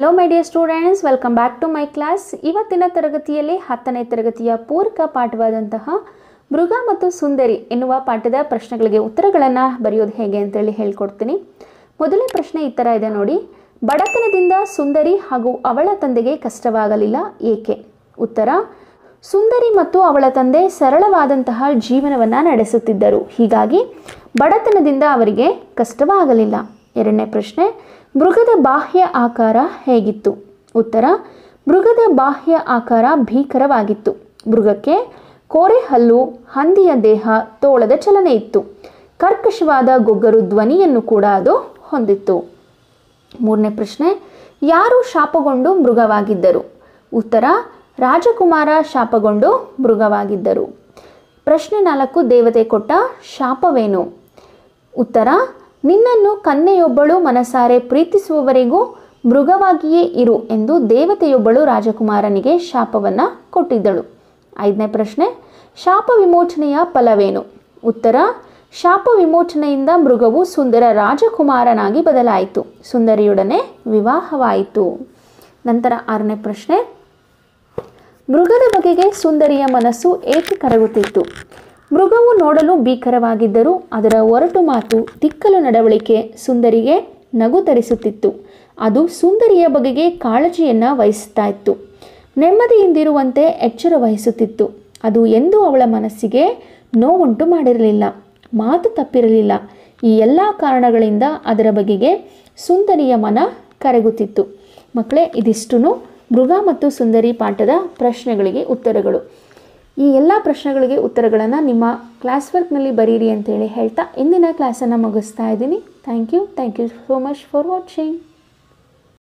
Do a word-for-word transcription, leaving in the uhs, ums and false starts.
Hello my dear students, welcome back to my class. ಇವತ್ತಿನ ತರಗತಿಯಲ್ಲಿ ಹತ್ತನೇ ತರಗತಿಯ ಪೂರಕ ಪಾಠವಾದಂತಹ ಮೃಗ ಮತ್ತು ಸುಂದರಿ ಎನ್ನುವ ಪಾಠದ ಪ್ರಶ್ನೆಗಳಿಗೆ ಉತ್ತರಗಳನ್ನು ಬರೆಯೋದು ಹೇಗೆ ಅಂತ ಹೇಳಿ ಹೇಳಿಕೊಡ್ತೀನಿ। ಮೊದಲನೇ ಪ್ರಶ್ನೆ ಈ ತರ ಇದೆ ನೋಡಿ, ಬಡತನದಿಂದ ಸುಂದರಿ ಹಾಗೂ ಅವಳ ತಂದೆಗೆ ಕಷ್ಟವಾಗಲಿಲ್ಲ ಏಕೆ? ಉತ್ತರ: ಸುಂದರಿ ಮತ್ತು ಅವಳ ತಂದೆ ಸರಳವಾದಂತಹ ಜೀವನವನ್ನ ನಡೆಸುತ್ತಿದ್ದರು, ಹೀಗಾಗಿ ಬಡತನದಿಂದ ಅವರಿಗೆ ಕಷ್ಟವಾಗಲಿಲ್ಲ। ಎರಡನೇ ಪ್ರಶ್ನೆ, ಮೃಗದ ಬಾಹ್ಯ ಆಕಾರ ಹೇಗಿತ್ತು? ಉತ್ತರ: ಮೃಗದ ಬಾಹ್ಯ ಆಕಾರ ಭೀಕರವಾಗಿತ್ತು। ಮೃಗಕ್ಕೆ ಕೋರೆ ಹಲ್ಲು, ಹಂದಿಯ ದೇಹ, ತೋಳದ ಚಲನೆ ಇತ್ತು। ಕರ್ಕಶವಾದ ಗೊಗ್ಗರು ಧ್ವನಿಯನ್ನು ಕೂಡ ಅದು ಹೊಂದಿತ್ತು। ಮೂರನೇ ಪ್ರಶ್ನೆ, ಯಾರು ಶಾಪಗೊಂಡು ಮೃಗವಾಗಿದ್ದರು? ಉತ್ತರ: ರಾಜಕುಮಾರ ಶಾಪಗೊಂಡು ಮೃಗವಾಗಿದ್ದರು। ಪ್ರಶ್ನೆ ನಾಲ್ಕು, ದೇವತೆ ಕೊಟ್ಟ ಶಾಪವೇನು? ಉತ್ತರ: ನಿನ್ನನ್ನು ಕನ್ಯೆಯೊಬ್ಬಳು ಮನಸಾರೆ ಪ್ರೀತಿಸುವವರೆಗೂ ಮೃಗವಾಗಿಯೇ ಇರು ಎಂದು ದೇವತೆಯೊಬ್ಬಳು ರಾಜಕುಮಾರನಿಗೆ ಶಾಪವನ್ನು ಕೊಟ್ಟಿದ್ದಳು। ಐದನೇ ಪ್ರಶ್ನೆ, ಶಾಪ ವಿಮೋಚನೆಯ ಫಲವೇನು? ಉತ್ತರ: ಶಾಪ ವಿಮೋಚನೆಯಿಂದ ಮೃಗವು ಸುಂದರ ರಾಜಕುಮಾರನಾಗಿ ಬದಲಾಯಿತು, ಸುಂದರಿಯೊಡನೆ ವಿವಾಹವಾಯಿತು। ನಂತರ ಆರನೇ ಪ್ರಶ್ನೆ, ಮೃಗದ ಬಗೆಗೆ ಸುಂದರಿಯ ಮನಸ್ಸು ಏಕೆ ಕರಗುತ್ತಿತ್ತು? ಮೃಗವು ನೋಡಲು ಭೀಕರವಾಗಿದ್ದರೂ ಅದರ ಒರಟು ಮಾತು, ತಿಕ್ಕಲು ನಡವಳಿಕೆ ಸುಂದರಿಗೆ ನಗು ತರಿಸುತ್ತಿತ್ತು। ಅದು ಸುಂದರಿಯ ಬಗೆಗೆ ಕಾಳಜಿಯನ್ನು ವಹಿಸ್ತಾ ಇತ್ತು, ನೆಮ್ಮದಿಯಿಂದಿರುವಂತೆ ಎಚ್ಚರ ವಹಿಸುತ್ತಿತ್ತು। ಅದು ಎಂದೂ ಅವಳ ಮನಸ್ಸಿಗೆ ನೋವುಂಟು ಮಾಡಿರಲಿಲ್ಲ, ಮಾತು ತಪ್ಪಿರಲಿಲ್ಲ। ಈ ಎಲ್ಲ ಕಾರಣಗಳಿಂದ ಅದರ ಬಗೆಗೆ ಸುಂದರಿಯ ಮನ ಕರಗುತ್ತಿತ್ತು। ಮಕ್ಕಳೇ, ಇದಿಷ್ಟುನು ಮೃಗ ಮತ್ತು ಸುಂದರಿ ಪಾಠದ ಪ್ರಶ್ನೆಗಳಿಗೆ ಉತ್ತರಗಳು। ಈ ಎಲ್ಲ ಪ್ರಶ್ನೆಗಳಿಗೆ ಉತ್ತರಗಳನ್ನು ನಿಮ್ಮ ಕ್ಲಾಸ್ ವರ್ಕ್ನಲ್ಲಿ ಬರೀರಿ ಅಂತೇಳಿ ಹೇಳ್ತಾ ಇಂದಿನ ಕ್ಲಾಸನ್ನು ಮುಗಿಸ್ತಾ ಇದ್ದೀನಿ। Thank you thank you so much for watching.